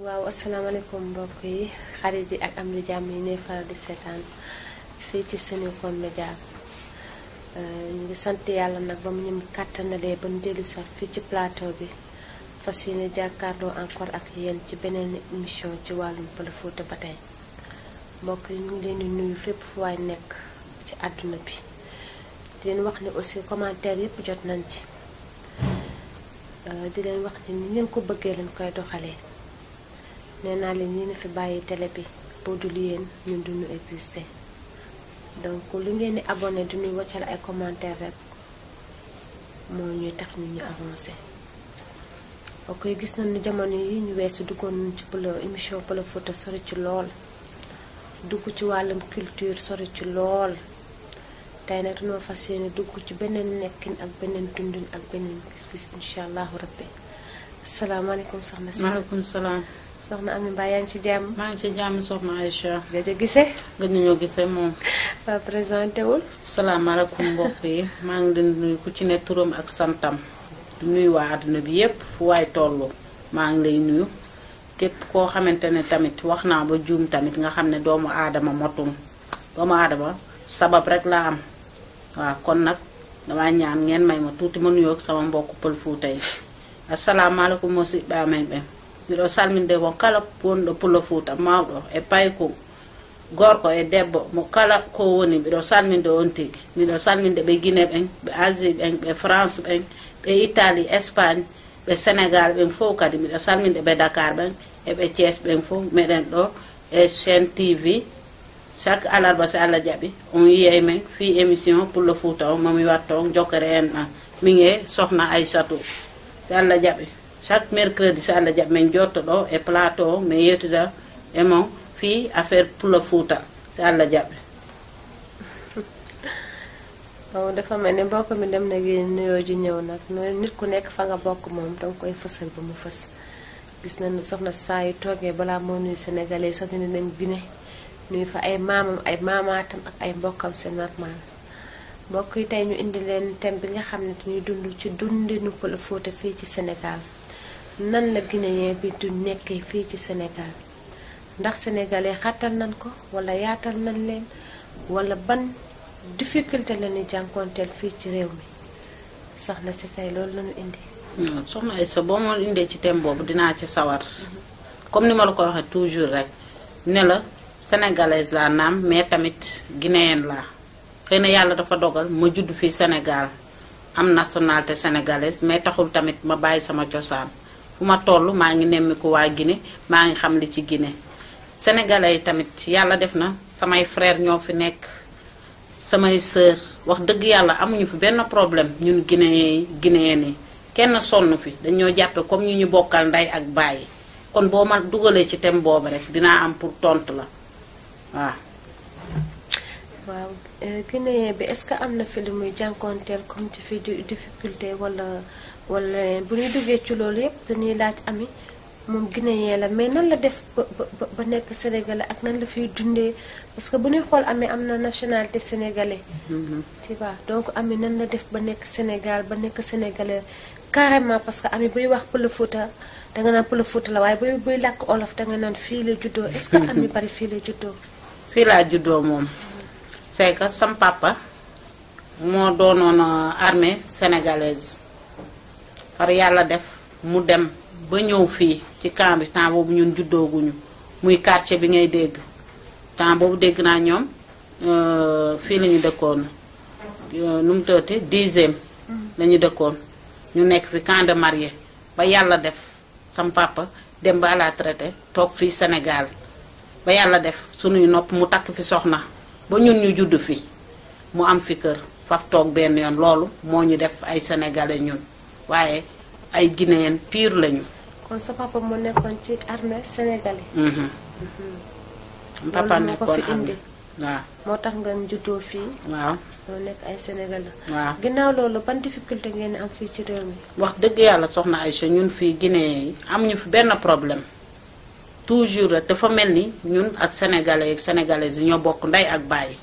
waaw asalaamaaleykum mbokk yi xarit yi ak am lu jàmm yi ne faral di seetaan fii ci Senewcom Média ñu ngi sant yàlla nag ba mu ñu kàttanalee ba ñu dellu sax fii ci plateau bi fas yéene jàkkaarloo encore ak yéen ci beneen émission ci wàllum Pël Fuuta ba tey mbokk yi ñu ngi leen di nuyu fépp fu waay nekk ci àdduna bi di leen wax ne aussi commentaire yëpp jot nañ ci di leen wax ne ni ngeen ko bëggee leen koy doxalee nee naa leen ñi ne fi bàyyi télé bi boo dul yéen ñun duñu exister donc lu ngeen di abonné du ñuy wàccal ay commentaire rek moo ñuy tax ñu avancé. ok gis nañu jamono yi ñu weesu duggoon nañu ci émission Pël Fuuta sori ci lool dugg ci wàllum culture sori ci lool tey nag dañoo fas yéene dugg ci beneen nekkin ak beneen dundin ak beneen gis-gis incha allahu rabbi asalaamaaleykum soxna si. maaleykum salaam. soxna Ami Mbaye yaa ngi ci jàmm. maa ngi ci jàmm soxna Aïcha. gëj a gisee. gëj nañoo gisee moom. waa présenté wul. salaamaaleykum mbokk yi maa ngi leen di nuyu ku ci ne turam ak santam di nuyu waa àdduna bi yépp fu waay tollu maa ngi lay nuyu képp koo xamante ne tamit wax naa ba juum tamit nga xam ne doomu aadama motum doomu aadama sabab rek laa am. waaw kon nag damaa ñaan ngeen may ma tuuti ma nuyoo ak sama mbokk Pël Fuuta yi asalaamaaleykum musidɓe amen mbiɗo salminde mo kala wonɗo Pël Fuuta mawɗo e payko gorko e debbo mo kala ko woni mbiɗo salminde on tigi mbiɗo salminde ɓe Guinée ɓen ɓe Asie ɓen ɓe France ɓen ɓe Italie Espagne ɓe Sénégal ɓen fof kadi mbiɗo salminde ɓe Dakar ɓen eɓe Thiès ɓen fof meɗen ɗo e SNTV chaque alarba so Allah jaɓi on yiyay men fi émission Pël Fuuta o mami watto jokkere en ɗan min e sohna Aïssatou so Allah jaɓi chaque mercredi so Allah jaɓi min jotto ɗo e plateau o min yewtida e mon fi affaire Pël Fuuta so Allah jaɓi bon dafa mel ne mbokk mi dem na gi nuyoo ji ñëw nag nit ku nekk fa nga bokk moom danga koy fësal ba mu fës gis nañu soxna saa yu toogee balaa moo nuyu sénégalais sax dina dem Guinée nuy fa ay maamam ay maamaatam ak ay mbokkam c'est normal mbokk yi tey ñu indi leen thème bi nga xam ne dañuy dund ci dundinu Pël Fuuta fii ci Sénégal nan la Guinéen bi du nekkee fii ci Sénégal ndax sénégalais xattal nañ ko wala yaatal nañ leen wala ban difficulté la ñuy jànkoonteel fii ci réew mi soxna si tey loolu la ñu indi. soxna Aïssa boo ma indee ci thème boobu dinaa ci sawar comme ni ma la ko waxee toujours rek ne la. Sénégalaise laa naam mais tamit guinéenne laa xëy na yàlla dafa dogal ma judd fii Sénégal am nationalité sénégalaise mais taxul tamit ma bàyyi sama cosaan fu ma toll maa ngi nemmiku waa Guinée maa ngi xam li ci Guinée. Sénégalais yi tamit yàlla def na samay frère ñoo fi nekk samay sœur wax dëgg yàlla amuñu fi benn problème ñun guinéen yi guinéenne yi kenn sonn fi dañoo jàppe comme ñu ñu bokkal ndey ak bàyyi kon boo ma dugalee ci thème boobu rek dinaa am pour tontu la. waaw waaw Guinéen bi est-ce que am na fi lu muy jànkoonteel comme ci fi difficulté wala bu ñuy duggee ci loolu yëpp dañuy laaj ami moom Guinéen la mais nan la def ba nekk sénégalais ak nan la fiy dundee parce que bu ñuy xool amee am na nationalité sénégalais tu vois donc ami nan la def ba nekk Sénégal ba nekk sénégalais carrément parce que ami buy wax Pël Fuuta danga naan Pël Fuuta la waaye buy làkk olof danga naan fii la juddoo est-ce que ami bari fii la juddoo fii laa juddoo moom c'est que sam papa moo doonoon armée sénégalaise par yàlla def mu dem ba ñëw fii ci camp bi temps boobu ñun juddooguñu muy quartier bi ngay dégg temps boobu dégg naa ñoom fii la ñu dëkkoon nu mu tëddee dixième la ñu dëkkoon ñu nekk fi camp de marié ba yàlla def sam papa dem ba à la traité toog fii Sénégal ba yàlla def sunuy nopp mu takk fi soxna ba ñun ñu judd fi mu am fi kër faf toog benn yoon loolu moo ñu def ay sénégalais ñun waaye ay guinéen pire lañu. kon sa papa moo nekkoon ci armée sénégalais. papa nekkoon armée waaw moo tax nga juddoo fii. waaw moo nekk ay sénégalais. waaw ginnaaw loolu ban difficulté ngeen am fii ci réew mi. wax dëgg yàlla soxna Aïcha ñun fii guinéen yi amuñu fi benn problème. toujours rek dafa mel ni ñun ak sénégalais ak sénégalaises yi ñoo bokk ndey ak bàyyi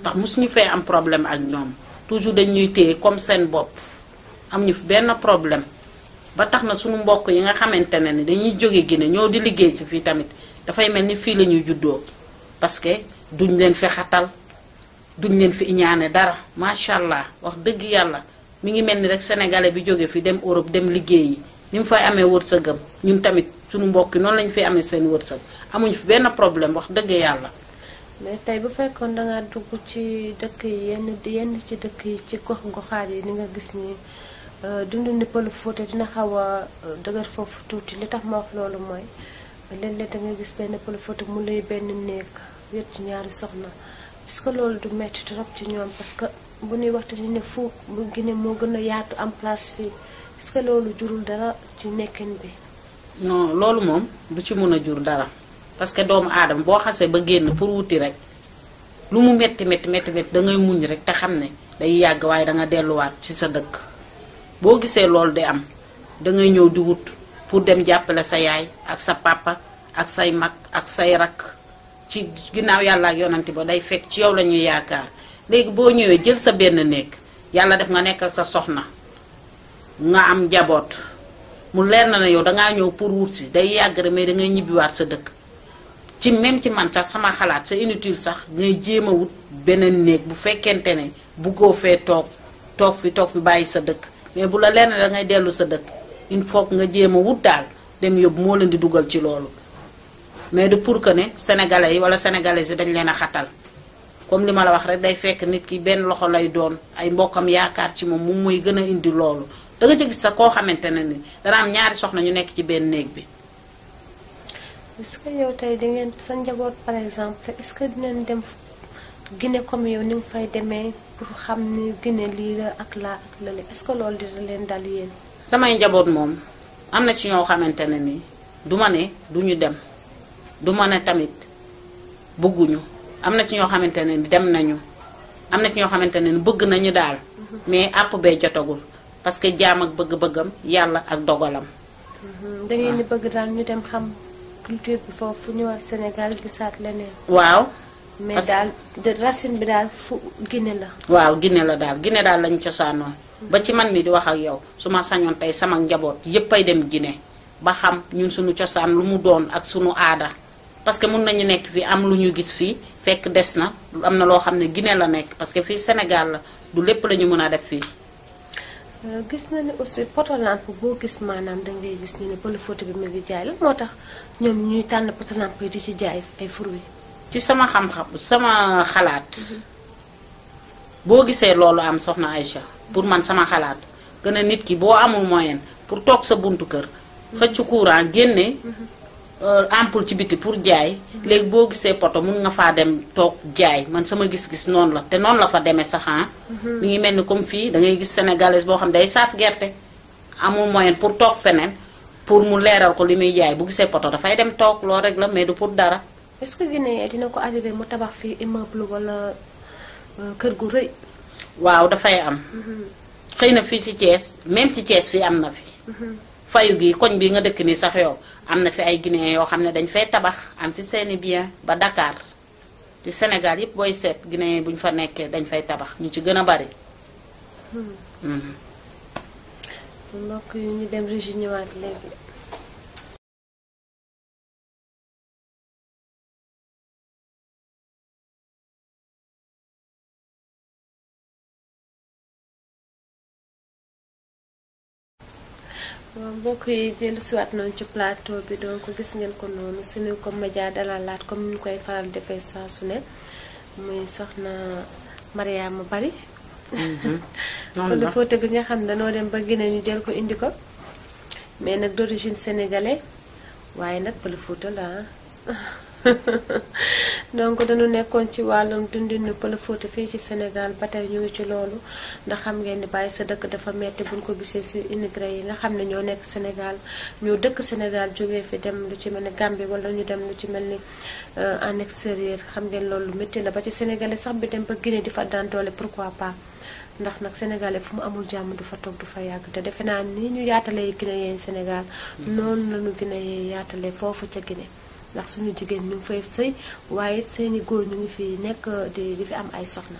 ndax mosuñu fee am problème ak ñoom toujours dañuy téye comme seen bopp am ñu fi benn problème ba tax na suñu mbokk yi nga xamantene ni dañuy joggé gëna ñoo di liggéey ci fi tamit da fay melni fi lañuy juddo parce que duñ leen fi xatal duñ leen fi ñaané dara ma sha Allah wax deug yalla mi ngi melni rek sénégalais bi joggé fi dem Europe dem liggéey nim fay amé wërseugam ñun tamit suñu mbokk non lañ fi amé seen wërseug amuñ fi benn problème wax deug yalla mais tay bu fekkon da nga dugg ci dëkk yenn ci dëkk ci gox goxaat yi ni nga gis ni dundu ni pelu foté dina xawa deugar fofu touti li tax ma wax lolu moy lenn da nga gis benn pelu foté mu lay benn nek wet ñaari soxna parce que lolu du metti trop ci ñoom parce que bu ñuy waxtani ne fu bu gëné mo gëna yaatu am place fi est-ce que lolu jurul dara ci nekken bi non lolu mom du ci mëna jur dara parce que doomu adam bo xasse ba genn pour wuti rek lu mu metti da ngay muñ rek ta xamné day yag way da nga delu wat ci sa dekk bo gisé lol day am da ngay ñew di wut pour dem jappalé sa yaay ak sa papa ak say mak ak say rak ci ginaaw yalla ak yonanti ba day fekk ci yow lañuy yaakar légui bo ñewé jël sa benn nek yalla def nga nek ak sa soxna nga am jabot mu leer na yow da nga ñew pour wutsi day yag rek mais da ngay ñibi wat sa dekk ci même ci man sax sama xalaat c'est inutile sax ngay jema wut benen nek bu fekentene bu go fe tok fi bayyi sa dekk mais bu la len da ngay delu sa dekk il faut nga jema wut dal dem yob mo len di duggal ci lolu mais de pour que né sénégalais wala sénégalaise dañ leena xatal comme lima la wax rek day fekk nit ki ben loxo lay doon ay mbokam yaakar ci mom muy gëna indi lolu da nga ci gis sa ko xamantene ni da am ñaari soxna ñu nekk ci ben nek bi est-ce que yow tay da ngeen sa njabot par exemple est-ce que dinañ dem Guinée comme yow ni fay démé pour xamni Guinée li la ak la ak lele est-ce que lol dina len dal yeen sama njabot mom amna ci ñoo xamantene ni duma né duñu dem duma né tamit bëgguñu amna ci ñoo xamantene ni dem nañu amna ci ñoo xamantene ni bëgg nañu dal mais app bé jotagul parce que jaam ak bëgg bëggam yalla ak dogalam da ngeen ni bëgg dal ñu dem xam culture bi fofu ñu war Sénégal gisat leneen waaw mais dal de racine bi dal fu Guinée la waaw Guinée dal lañ ciosano ba ci man mi di wax ak yow suma sañon tay sama njabot yeppay dem Guinée ba xam ñun suñu ciosan lu mu doon ak suñu aada parce que mën nañu nek fi am luñu gis fi fekk dessna amna lo xamné Guinée la nek parce que fi Sénégal la du lepp lañu mëna def fi gis na ni aussi potolamp bo gis manam da ngay gis ni pelu photo bi mi ngi jaay la motax ñom ñuy tan potolamp di ci jaay ay fruits ci sama xam xam sama xalaat bo gisé lolu am soxna Aïcha pour man sama xalaat gëna nit ki bo amul moyen pour tok sa buntu kër xëccu courant génné ampoule ci biti pour jaay légui bo gisé poto mën nga fa dem tok jaay man sama gis gis non la té non la fa démé sax mi ngi melni comme fi da ngay gis sénégalaise bo xam day saf gerté amul moyen pour tok fenen pour mu léral ko limuy jaay bu gisé poto da fay dem tok lo rek la mais du pour dara est-ce que Guinée dina ko arriver mu tabax fi immeuble wala kër gu reuy waaw da fay am xeyna fi ci Thiès même ci Thiès fi amna fi fayu gi koñ bi nga dëkk ni sax yow amna fi ay guinéen yo xamné dañ fay tabax am fi séni bien ba Dakar du Sénégal yépp boy sét guinéen buñ fa nekké dañ fay tabax ñu ci gëna bari mbokk yu ñu dem région waat légui beaucoup de souhaite non ci plateau bi donc gis ngeen ko nonu Senewcom Média dalalat comme ñu koy faral defé sa suné muy soxna Mariama Bari non le photo bi nga xam dañu dem ba Guinée ñu jël ko indi ko mais nak d'origine sénégalais waye nak le photo la donc dañu nekkon ci walum dundinu pelu photo fi ci Sénégal batay ñu ngi ci lolu ndax xam ngeen ni baye sa dekk dafa metti buñ ko gisé ci immigré yi nga xamné ñoo nekk Sénégal ñoo dëkk Sénégal joggé fi dem lu ci melni Gambie wala ñu dem lu ci melni en extérieur xam ngeen lolu metti na ba ci sénégalais sax bi dem ba Guinée di fa daan doole pourquoi pas ndax nak sénégalais fu mu amul jamm du fa tok du fa yag té défé na ni ñu yaatalé Guinée Sénégal non lañu Guinée yaatalé fofu ci Guinée ndax suñu jigen ñu fay sey waye seeni goor ñu ngi fi nek di fi am ay soxna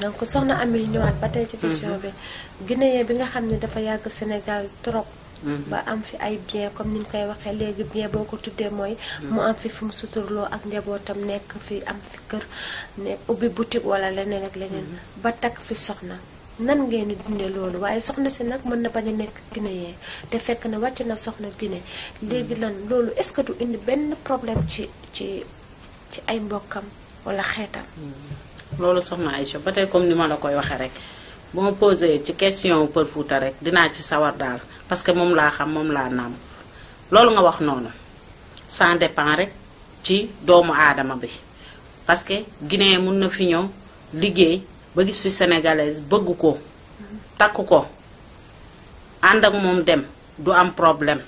donc soxna Amie ñëwaat ba tey ci question bi Guinéen bi nga xam ne dafa yàgg Sénégal trop. ba am fi ay bien comme ni ñu koy waxee léegi bien boo ko tuddee mooy mu am fi fu mu suturloo ak njabootam nekk fi am fi kër ne ubbi boutique wala leneen ak leneen ba takk fi soxna nan ngeen di dundee loolu waaye soxna si nag mën na bañ a nekk Guinéen te fekk na wàcc na soxna Guinée léegi lan loolu est-ce que du indi benn problème ci ay mbokkam wala xeetam loolu soxna Aïcha ba tey comme ni ma la koy waxee rek bu ma posé ci question Pël Fuuta rek dinaa ci sawar daal parce que moom laa xam moom laa nàmp loolu nga wax noonu ça dépend rek ci doomu aadama bi parce que Guinée mun na fi ñëw liggéey ba gis fi sénégalaise bëgg ko takk ko ànd ak moom dem du am problème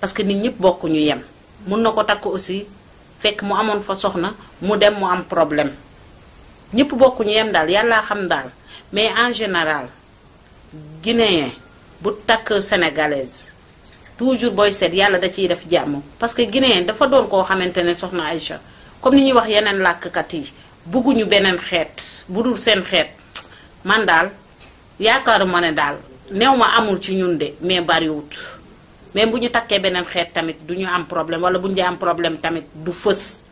parce que nit ñëpp bokk ñu yem mun na ko takk aussi fekk mu amoon fa soxna mu dem mu am problème ñëpp bokk ñu yem daal yàlla xam daal mais en général guinéen bu takk sénégalaise toujours booy seet yàlla da ciy def jàmm parce que guinéen dafa doon koo xamante ne soxna Aïcha comme ni ñuy wax yeneen làkkat yi bugguñu beneen xeet bu dul seen xeet man daal yaakaaruma ne daal néew ma amul ci ñun de mais bariwut mais bu ñu takkee beneen xeet tamit du ñu am problème wala bu ñu am problème tamit du fës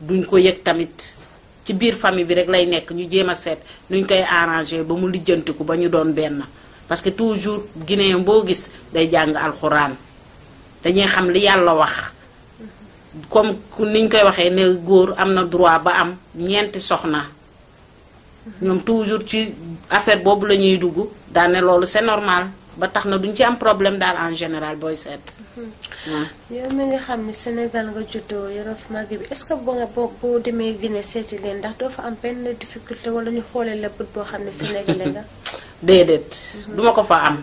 duñ ko yëg tamit. ci biir famille bi rek lay nekk ñu jéem a seet nuñ koy arrangé ba mu lijjantiku ba ñu doon benn parce que toujours guinéen boo gis day jàng alxuraan dañuy xam li yàlla wax comme niñ koy waxee ne góor am na droit ba am ñeenti soxna ñoom toujours ci affaire boobu la ñuy dugg daal ne loolu c'est normal ba tax na duñ ci am problème daal en général booy seet. yow mi nga xam ne Sénégal nga juddoo yoroo fi màgg bi est-ce que boo demee Guinée seeti leen ndax doo fa am benn difficulté wala ñu xoolee la bët boo xam ne sénégalais nga. déedéet. duma ko fa am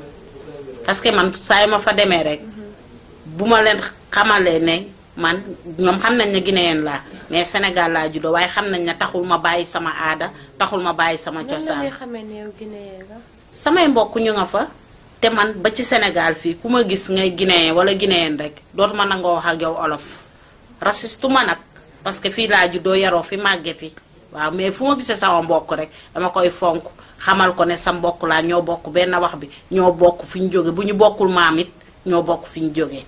parce que man saa yu ma fa demee rek bu ma leen xamalee ne man ñoom xam nañ ne guinéen laa mais Sénégal laa juddoo waaye xam nañ ne taxul ma bàyyi sama aada taxul ma bàyyi sama cosaan. nan la ñuy xamee ne yow guinéen nga. samay mbokk ñu nga fa. te man ba ci Sénégal fii ku ma gis ngay guinéen wala guinéen rek dootuma nangoo wax ak yow olof raciste ma nag parce que fii laa juddoo yaroo fi màgge fi waaw mais fu ma gisee sama mbokk rek dama koy fonk xamal ko ne sa mbokk laa ñoo bokk benn wax bi ñoo bokk fi ñu jóge bu ñu bokkul maam it ñoo bokk fi ñu jógee.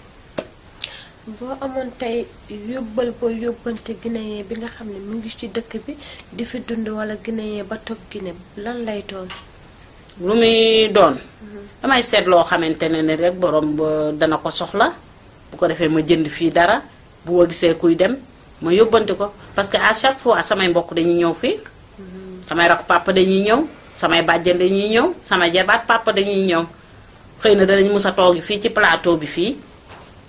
boo amoon tey yóbbal boo yóbbante guinéen bi nga xam ne mu ngi ci dëkk bi di fi dund wala guinéen ba toog Guinée lan lay doon. lu muy doon damay seet loo xamante ne rek borom dana ko soxla bu ko defee ma jënd fii dara bu ma gisee kuy dem ma yóbbante ko parce que à chaque fois samay mbokk dañuy ñëw fii samay rak papa dañuy ñëw samay bàjjan dañuy ñëw samay jabaat papa dañuy ñëw xëy na danañ mus a toogi fii ci plateau bi fii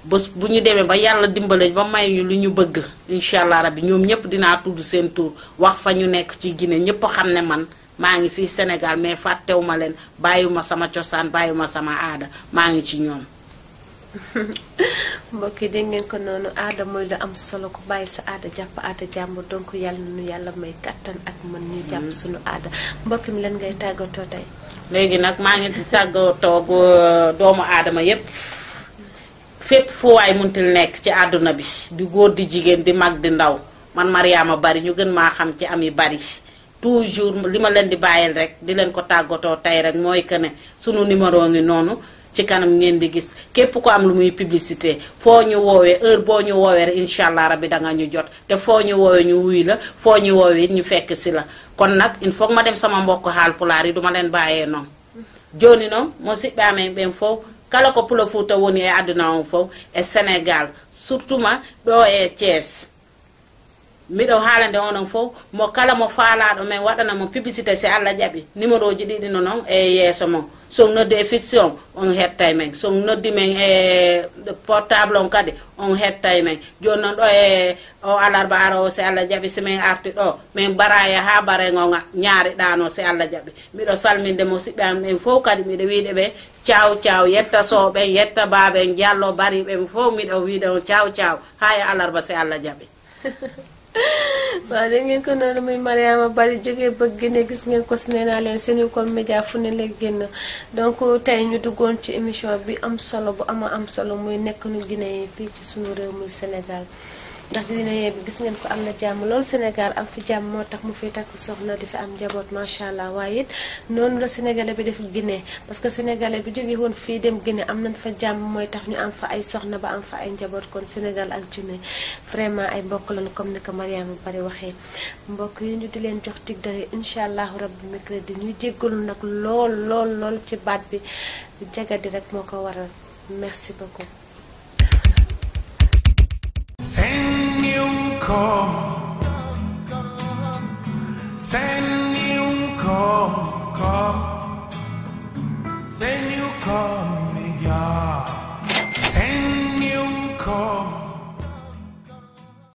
bés bu ñu demee ba yàlla dimbale ba may ñu lu ñu bëgg incha allah rabbi ñoom ñëpp dinaa tudd seen tur wax fa ñu nekk ci Guinée ñëpp xam ne man maa ngi fii Sénégal mais fàttewuma leen bàyyiwuma sama cosaan bàyyiwuma sama aada maa ngi ci ñoom. mbokk yi dégg ngeen ko noonu aada mooy lu am solo ku bàyyi sa aada jàpp aada jàmbur donc yàlla na nu yàlla may kattan ak mën ñu jàpp suñu aada mbokk mi leen ngay tàggatoo tey. léegi nag maa ngi tàggatoo doomu aadama yépp fépp fu waay muntil nekk ci àdduna bi di góor di jigéen di mag di ndaw man Mariama Bari ñu gën maa xam ci Ami Bari. toujours li ma leen di bàyyil rek di leen ko tàggatoo tey rek mooy que ne sunu numéro ngi noonu ci kanam ngeen di gis képp ko am lu muy publicité foo ñu woowee heure boo ñu woowee rek incha allah rabbi danga ñu jot te foo ñu woowee ñu wuy la foo ñu woowee ñu fekk si la kon nag il faut que ma dem sama mbokk Haalpulaar yi duma leen bàyyee noonu joni noon musidɓe amen ɓen fof kala ko Pulo Fuuta woni e adduna on fof e Sénégal surtout ma ɗo e Thiès miɗo haalande onon fof mo kala mo faalaɗo men waɗanamo publicité si Allah jaɓi numéro ji ɗiɗi no noon e yeeso mon son noddi e fixe on on hettay men son noddi men e portable on kadi on hettay men joni noon ɗo e o alarba ara o si Allah jaɓi si min arti ɗo min baraya ha barengoga ñaariɗano si Allah jaɓi miɗo salminde mo siɓɓe am ɓen fof kadi miɗo wiiɗe ɓe ciao ciao yetta soɓen yetta baaɓen jallo bariɓen fof miɗo wiiɗe on ciao ciao ha e alarba si Allah jaɓi waaw da ngeen ko noonu muy Mariama Bari jógee ba Guinée gis ngeen ko si nee naa leen Senewcom Média fu ne la génn donc tey ñu duggoon ci émission bi am solo bu ama am solo muy nekk nu Guinée fii ci sunu réew muy Sénégal ndax dina gis ngeen ko am na jàmm lool Sénégal am fi jàmm moo tax mu fi takk soxna di fi am njaboot machallah waaye it noonu la sénégalais bi def Guinée parce que sénégalais bi jóge woon fii dem Guinée am nañ fa jàmm mooy tax ñu am fa ay soxna ba am fa ay njaboot kon Sénégal ak Guinée vraiment ay mbokk lañ comme ni ko Mariama Bari waxee mbokk yi ñu di leen jox dig daje inshallah rabbi mercredi ñu jéggalu nag lool ci baat bi jagadi rek moo ko waral merci beaucoup. Senewcom.